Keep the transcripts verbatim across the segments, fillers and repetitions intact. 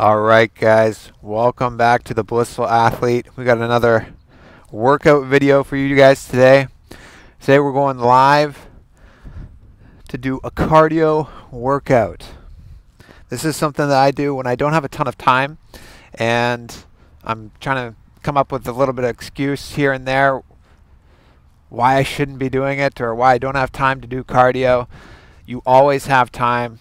All right, guys, welcome back to the Blissful Athlete. We got another workout video for you guys today. Today we're going live to do a cardio workout. This is something that I do when I don't have a ton of time, and I'm trying to come up with a little bit of excuse here and there why I shouldn't be doing it or why I don't have time to do cardio. You always have time.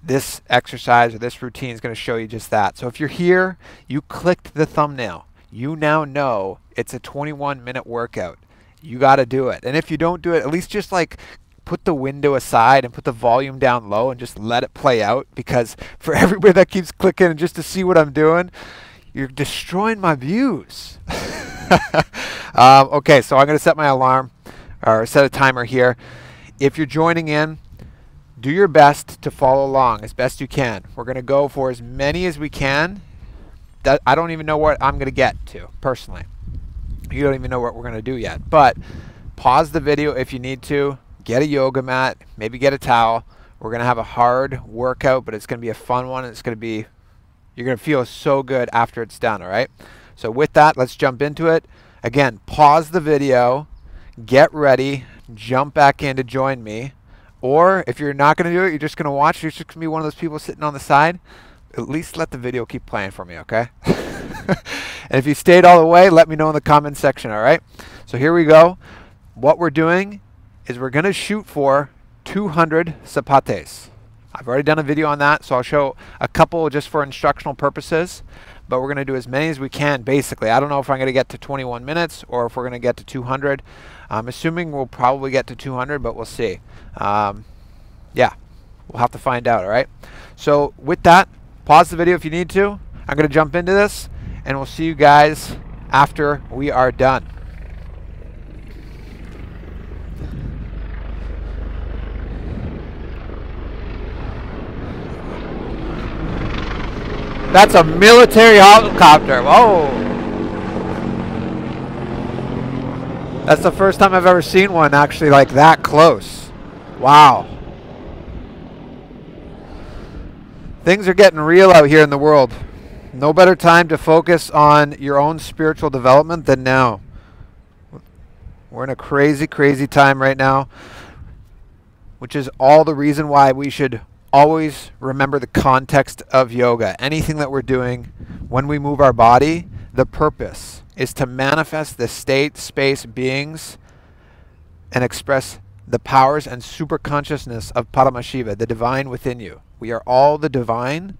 This exercise or this routine is going to show you just that. So if you're here, you clicked the thumbnail. You now know it's a twenty-one minute workout. You got to do it. And if you don't do it, at least just like put the window aside and put the volume down low and just let it play out, because for everybody that keeps clicking just to see what I'm doing, you're destroying my views. um, okay, so I'm going to set my alarm or set a timer here. If you're joining in, do your best to follow along as best you can. We're going to go for as many as we can. That, I don't even know what I'm going to get to, personally. You don't even know what we're going to do yet. But pause the video if you need to. Get a yoga mat. Maybe get a towel. We're going to have a hard workout, but it's going to be a fun one. It's going to be, you're going to feel so good after it's done, all right? So with that, let's jump into it. Again, pause the video. Get ready. Jump back in to join me. Or if you're not going to do it, you're just going to watch. You're just going to be one of those people sitting on the side. At least let the video keep playing for me, okay? And if you stayed all the way, let me know in the comments section, all right? So here we go. What we're doing is we're going to shoot for two hundred sapates. I've already done a video on that, so I'll show a couple just for instructional purposes. But we're going to do as many as we can, basically. I don't know if I'm going to get to twenty-one minutes or if we're going to get to two hundred. I'm assuming we'll probably get to two hundred, but we'll see. Um, yeah, we'll have to find out, all right? So with that, pause the video if you need to. I'm going to jump into this, and we'll see you guys after we are done. That's a military helicopter. Whoa. That's the first time I've ever seen one actually like that close. Wow. Things are getting real out here in the world. No better time to focus on your own spiritual development than now. We're in a crazy, crazy time right now, which is all the reason why we should always remember the context of yoga. Anything that we're doing when we move our body, the purpose is to manifest the state, space, beings, and express the powers and super consciousness of Paramashiva, the divine within you. We are all the divine.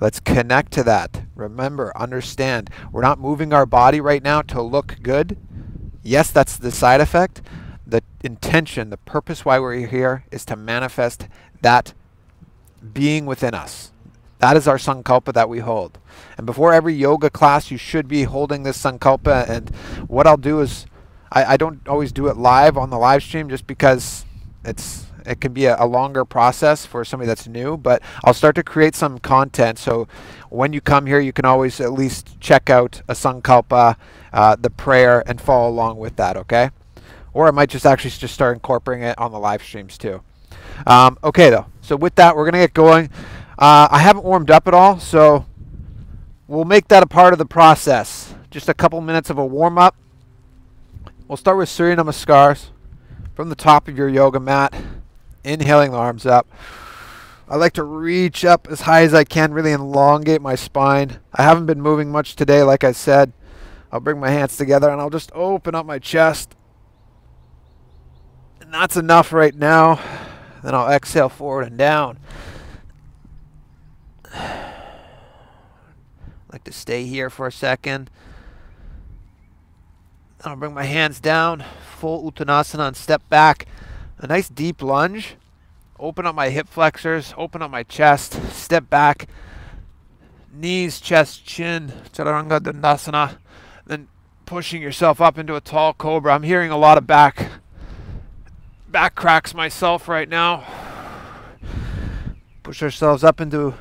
Let's connect to that. Remember, understand, we're not moving our body right now to look good. Yes, that's the side effect. The intention, the purpose why we're here is to manifest that being within us. That is our sankalpa that we hold. And before every yoga class, you should be holding this sankalpa. And what I'll do is, I, I don't always do it live on the live stream just because it's it can be a, a longer process for somebody that's new, but I'll start to create some content. So when you come here, you can always at least check out a sankalpa, uh, the prayer, and follow along with that, okay? Or I might just actually just start incorporating it on the live streams too. Um, okay, though. So with that, we're going to get going. Uh, I haven't warmed up at all, so we'll make that a part of the process. Just a couple minutes of a warm-up. We'll start with Surya Namaskars from the top of your yoga mat. Inhaling the arms up. I like to reach up as high as I can, really elongate my spine. I haven't been moving much today, like I said. I'll bring my hands together, and I'll just open up my chest. And that's enough right now. Then I'll exhale forward and down. I like to stay here for a second. Then I'll bring my hands down, full Uttanasana, and step back. A nice deep lunge. Open up my hip flexors, open up my chest, step back. Knees, chest, chin, chaturanga dandasana. Then pushing yourself up into a tall cobra. I'm hearing a lot of back. Back cracks myself right now. Push ourselves up into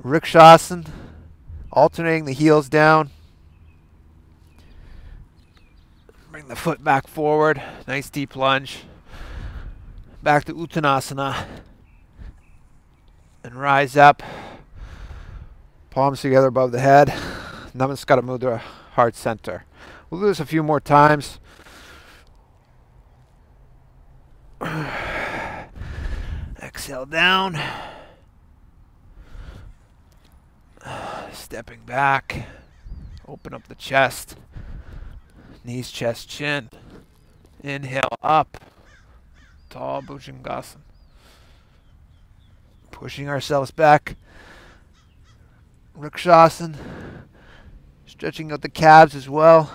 Rikshasana, alternating the heels down. Bring the foot back forward. Nice deep lunge. Back to Uttanasana. And rise up. Palms together above the head. Namaskaramudra, heart center. We'll do this a few more times. Exhale down. Stepping back. Open up the chest. Knees, chest, chin. Inhale up. Tall Bhujangasana. Pushing ourselves back. Rikshasana. Stretching out the calves as well.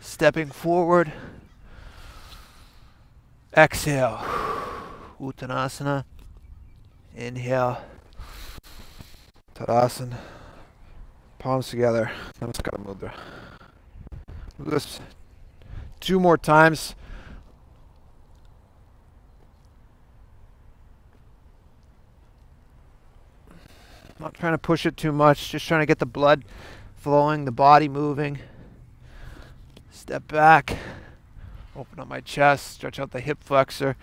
Stepping forward. Exhale. Uttanasana. Inhale. Tadasana. Palms together. Namaskaramudra. Do this two more times. Not trying to push it too much, just trying to get the blood flowing, the body moving. Step back, open up my chest, stretch out the hip flexor.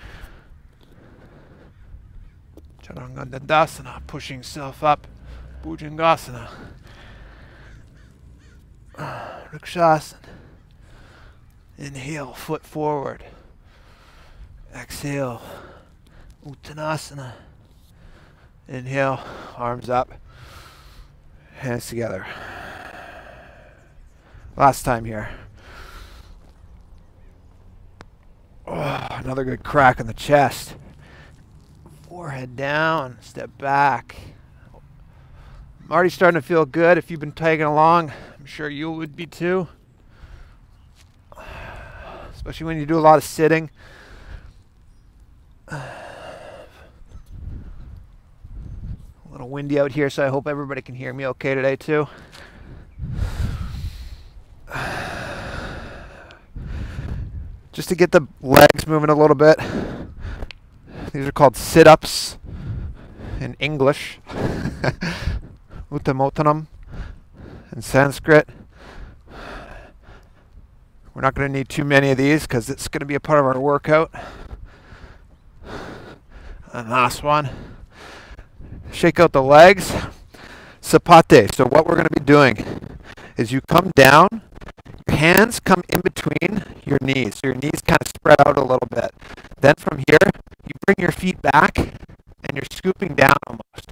Chaturanga Dandasana, pushing self up. Bhujangasana. Rikshasana. Inhale, foot forward. Exhale. Uttanasana. Inhale, arms up, hands together. Last time here. Oh, another good crack in the chest. Forehead down, step back. I'm already starting to feel good. If you've been tagging along, I'm sure you would be too. Especially when you do a lot of sitting. A little windy out here, so I hope everybody can hear me okay today too. Just to get the legs moving a little bit. These are called sit-ups in English. Uttamotanam in Sanskrit. We're not going to need too many of these because it's going to be a part of our workout. And last one. Shake out the legs. Sapate. So what we're going to be doing is you come down, your hands come in between your knees. So your knees kind of spread out a little bit. Then from here, you bring your feet back and you're scooping down almost.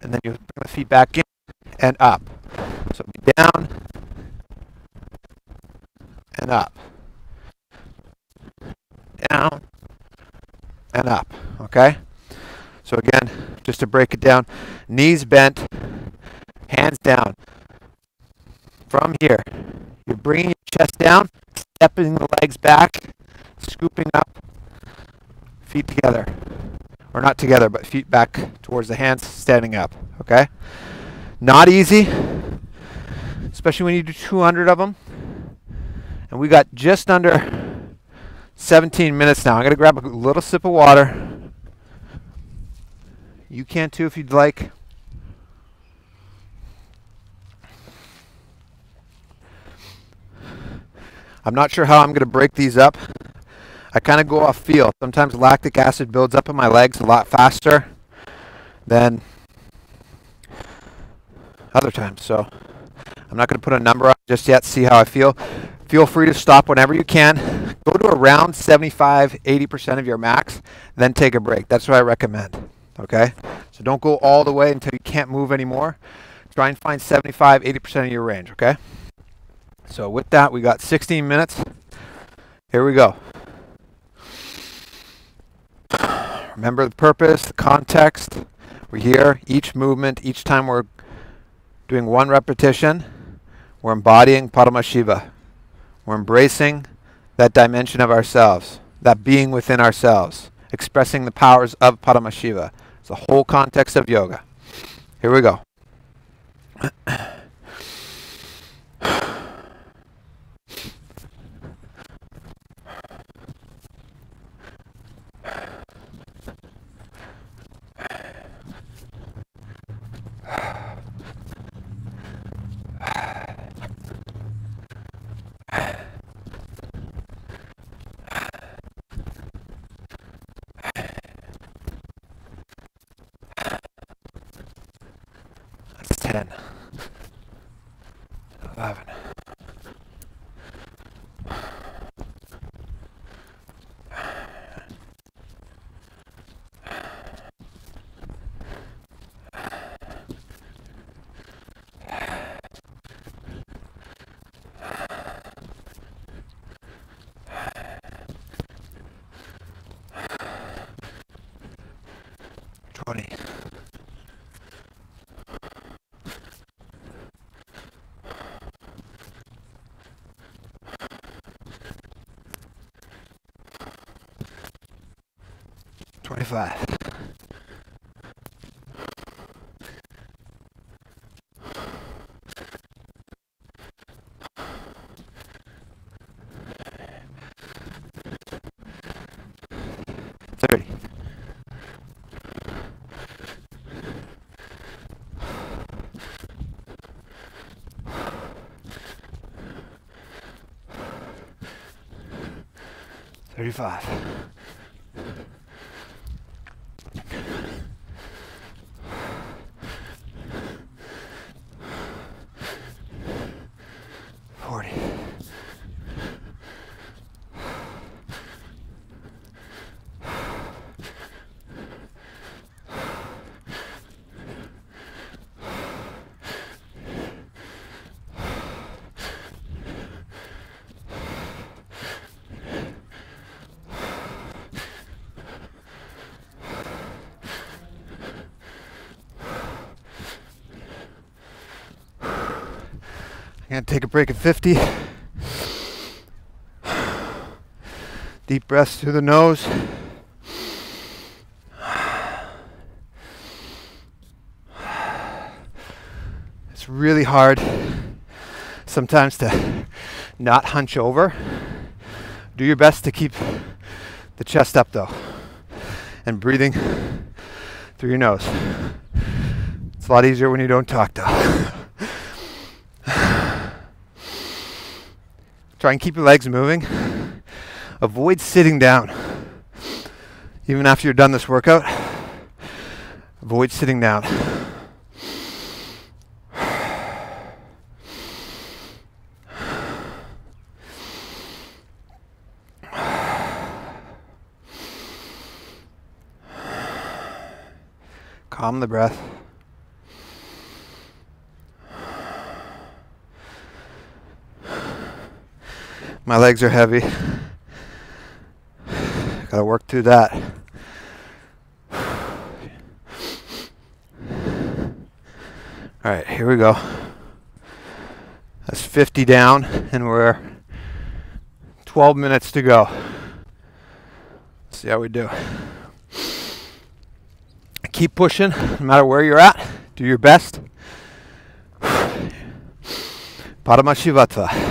And then you bring the feet back in and up. So down and up. Down and up. Okay? So again, just to break it down, knees bent, hands down. From here, you're bringing your chest down, stepping the legs back, scooping up, feet together. Or not together, but feet back towards the hands, standing up, okay? Not easy, especially when you do two hundred of them. And we got just under seventeen minutes now. I'm gonna grab a little sip of water. You can too if you'd like. I'm not sure how I'm going to break these up. I kind of go off feel. Sometimes lactic acid builds up in my legs a lot faster than other times. So I'm not going to put a number on just yet. See how I feel. Feel free to stop whenever you can. Go to around seventy-five, eighty percent of your max. Then take a break. That's what I recommend. Okay, so don't go all the way until you can't move anymore. Try and find seventy-five, eighty percent of your range, okay? So with that, we got sixteen minutes. Here we go. Remember the purpose, the context. We're here, each movement, each time we're doing one repetition, we're embodying Paramashiva. We're embracing that dimension of ourselves, that being within ourselves, expressing the powers of Paramashiva. It's the whole context of yoga. Here we go. twenty-five. thirty-five. I'm going to take a break at fifty. Deep breaths through the nose. It's really hard sometimes to not hunch over. Do your best to keep the chest up though, and breathing through your nose. It's a lot easier when you don't talk though. Try and keep your legs moving. Avoid sitting down. Even after you're done this workout, avoid sitting down. Calm the breath. My legs are heavy. Gotta work through that. All right, here we go. That's fifty down and we're twelve minutes to go. Let's see how we do. Keep pushing, no matter where you're at. Do your best. Paramashivatva.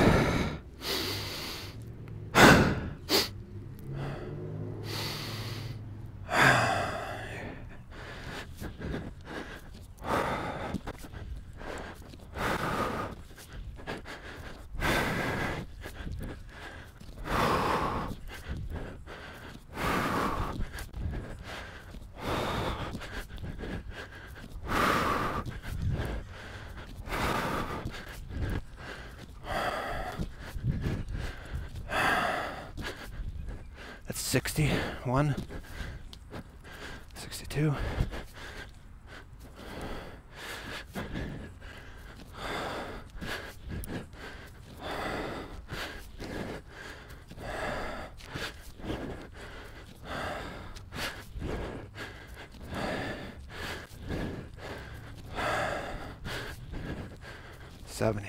sixty-one, sixty-two. seventy.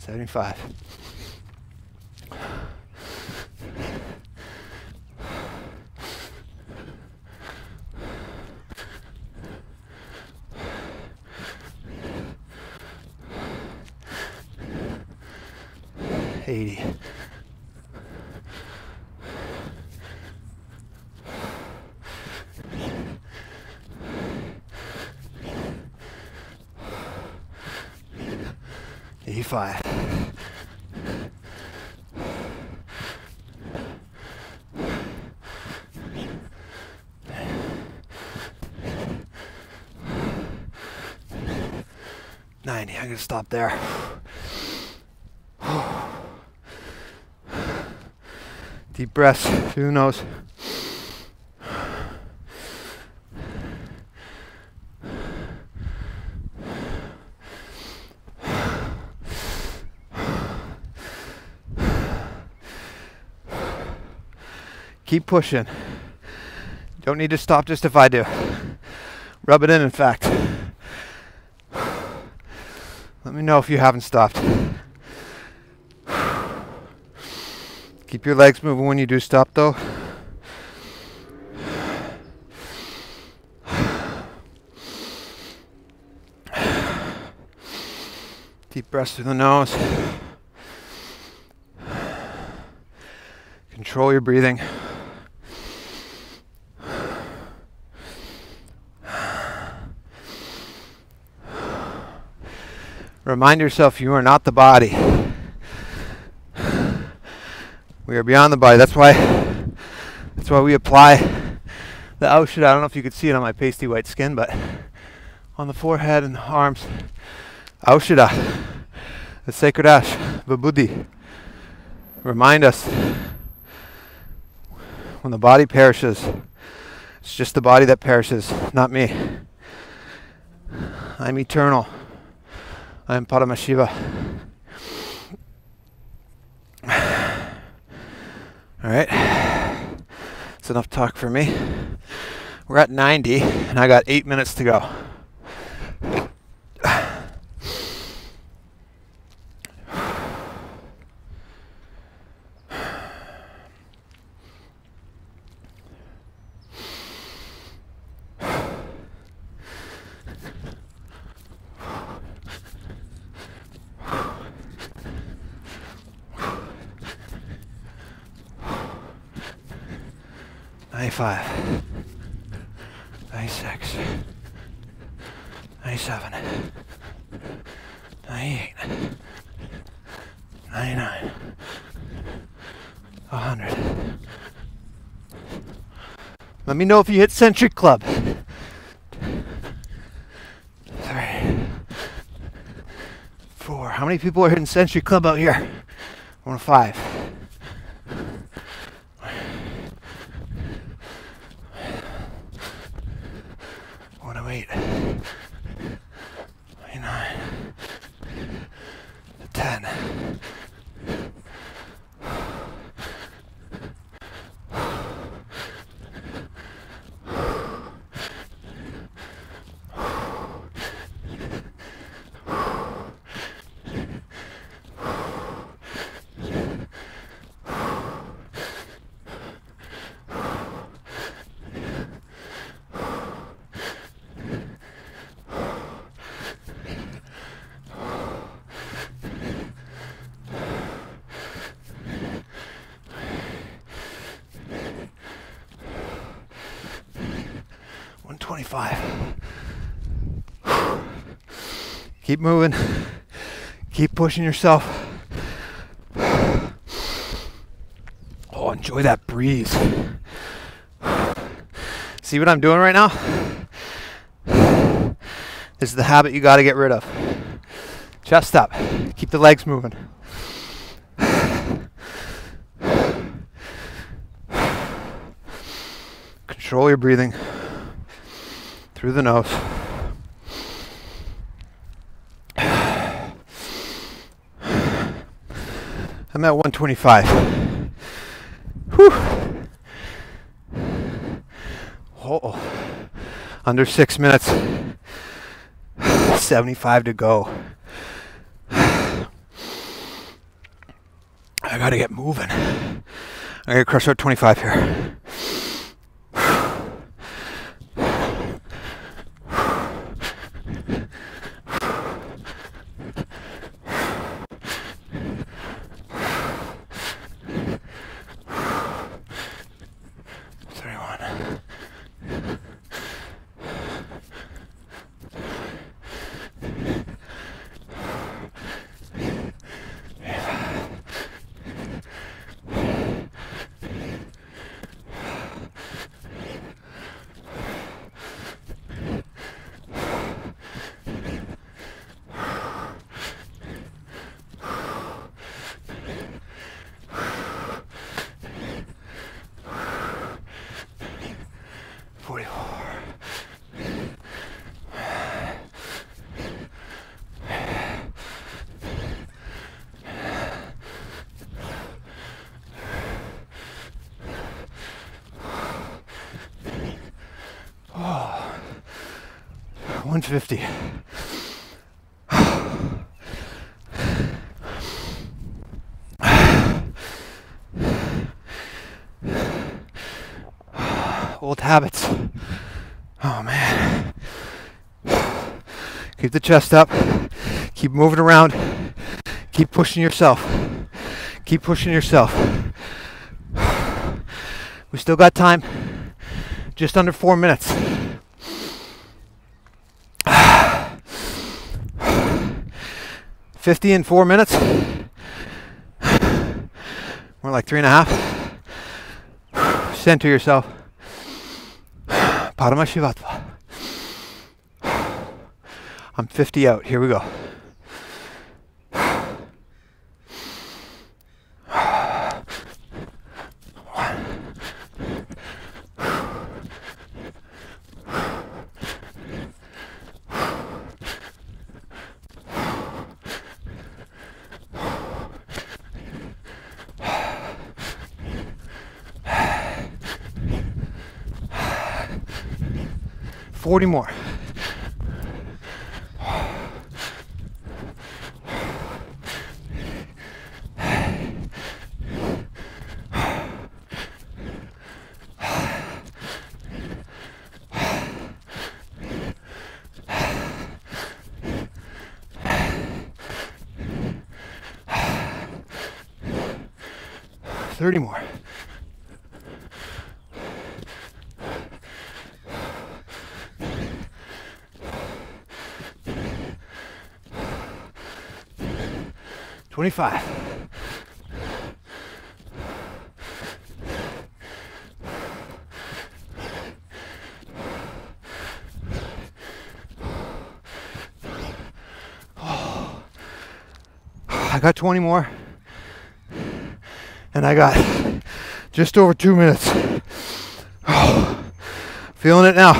seventy-five. eighty. eighty-five. ninety, I'm gonna stop there. Deep breaths through the nose. Keep pushing. Don't need to stop just if I do. Rub it in, in fact. Let me know if you haven't stopped. Keep your legs moving when you do stop, though. Deep breaths through the nose. Control your breathing. Remind yourself you are not the body. We are beyond the body. That's why that's why we apply the Aushad. I don't know if you could see it on my pasty white skin, but on the forehead and the arms. Aushada, the sacred ash, Vibhuti. Remind us when the body perishes, it's just the body that perishes, not me. I'm eternal. I am Paramashiva. Alright, that's enough talk for me. We're at ninety, and I got eight minutes to go. Let me know if you hit Centric Club. Three, four. How many people are hitting Centric Club out here? One of five. Keep moving, keep pushing yourself. Oh, enjoy that breeze. See what I'm doing right now? This is the habit you gotta get rid of. Chest up, keep the legs moving. Control your breathing through the nose. I'm at one twenty-five. Whew. Uh-oh. Under six minutes. seventy-five to go. I gotta get moving. I gotta crush our twenty-five here. one fifty. Old habits. Oh man. Keep the chest up. Keep moving around. Keep pushing yourself. Keep pushing yourself. We still got time. Just under four minutes. fifty in four minutes. More like three and a half. Center yourself. Paramashivatva. I'm fifty out. Here we go. forty more. thirty more. twenty-five. Oh, I got twenty more, and I got just over two minutes. Oh, feeling it now.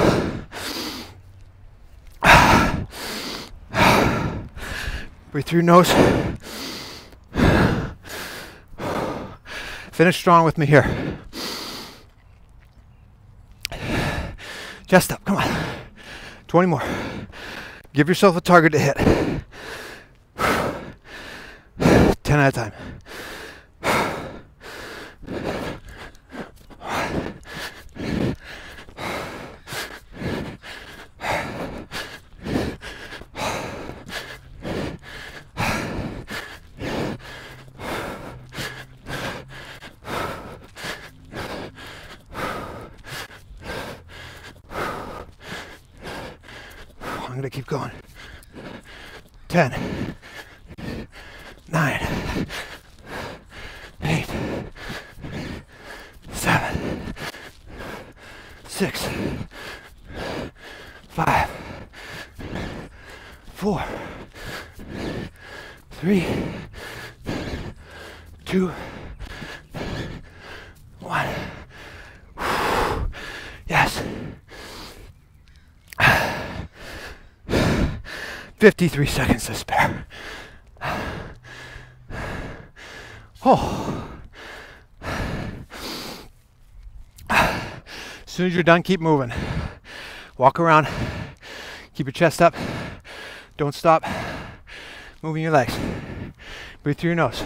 Breathe through nose. Finish strong with me here. Chest up, come on. twenty more. Give yourself a target to hit. ten at a time. Keep going. ten, nine, eight, seven, six, five, four, three, two, one. Yes. fifty-three seconds to spare. Oh. As soon as you're done, keep moving. Walk around. Keep your chest up. Don't stop moving your legs. Breathe through your nose.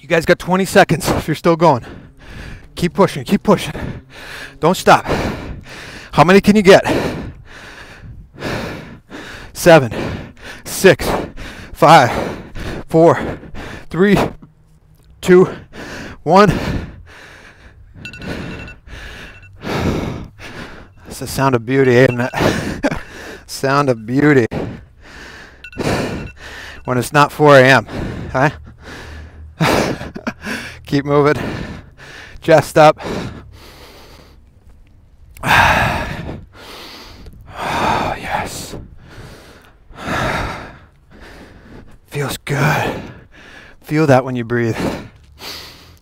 You guys got twenty seconds if you're still going. Keep pushing, keep pushing. Don't stop. How many can you get? Seven, six, five, four, three, two, one. That's the sound of beauty, isn't it? Sound of beauty. When it's not four A M, huh? Keep moving, chest up. Oh, yes. Feels good. Feel that when you breathe.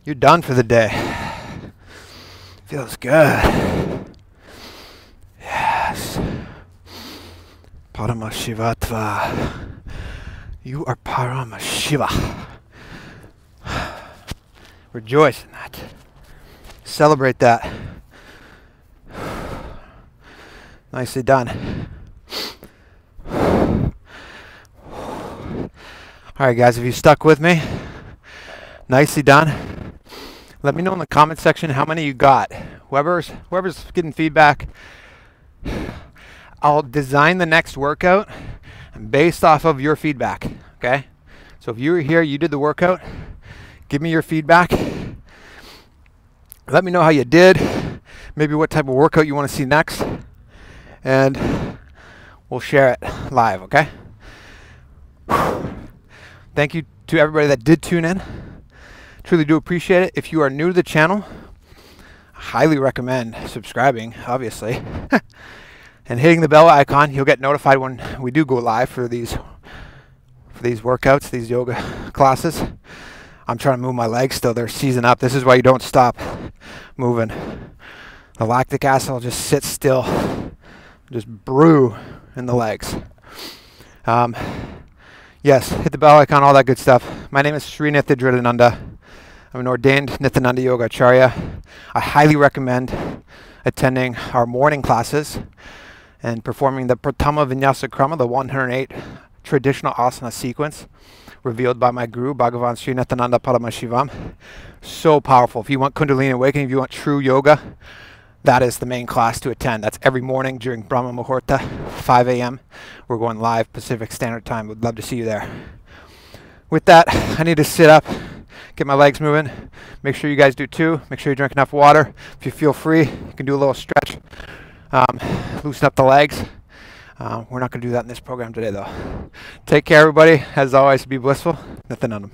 You're done for the day. Feels good. Yes. Paramashivatva. You are Paramashiva. Rejoice in that. Celebrate that. Nicely done. Alright guys, if you stuck with me, nicely done. Let me know in the comment section how many you got. Whoever's, whoever's getting feedback, I'll design the next workout based off of your feedback, okay? So if you were here, you did the workout, give me your feedback. Let me know how you did, maybe what type of workout you want to see next, and we'll share it live, okay? Thank you to everybody that did tune in. Truly do appreciate it. If you are new to the channel, I highly recommend subscribing, obviously. And hitting the bell icon, you'll get notified when we do go live for these for these workouts, these yoga classes. I'm trying to move my legs still. They're seizing up. This is why you don't stop moving. The lactic acid will just sit still, just brew in the legs. Um, yes, hit the bell icon, all that good stuff. My name is Sri Nithya Dridhananda. I'm an ordained Nithyananda Yoga Acharya. I highly recommend attending our morning classes and performing the Pratama Vinyasa Krama, the one hundred eight traditional asana sequence revealed by my guru, Bhagavan Srinathananda Paramashivam. So powerful. If you want Kundalini awakening, if you want true yoga, that is the main class to attend. That's every morning during Brahma Muhurta, five A M We're going live Pacific Standard Time. Would love to see you there. With that, I need to sit up, get my legs moving. Make sure you guys do too. Make sure you drink enough water. If you feel free, you can do a little stretch. Um, loosen up the legs. Um, we're not going to do that in this program today, though. Take care, everybody. As always, be blissful. Nithyananda.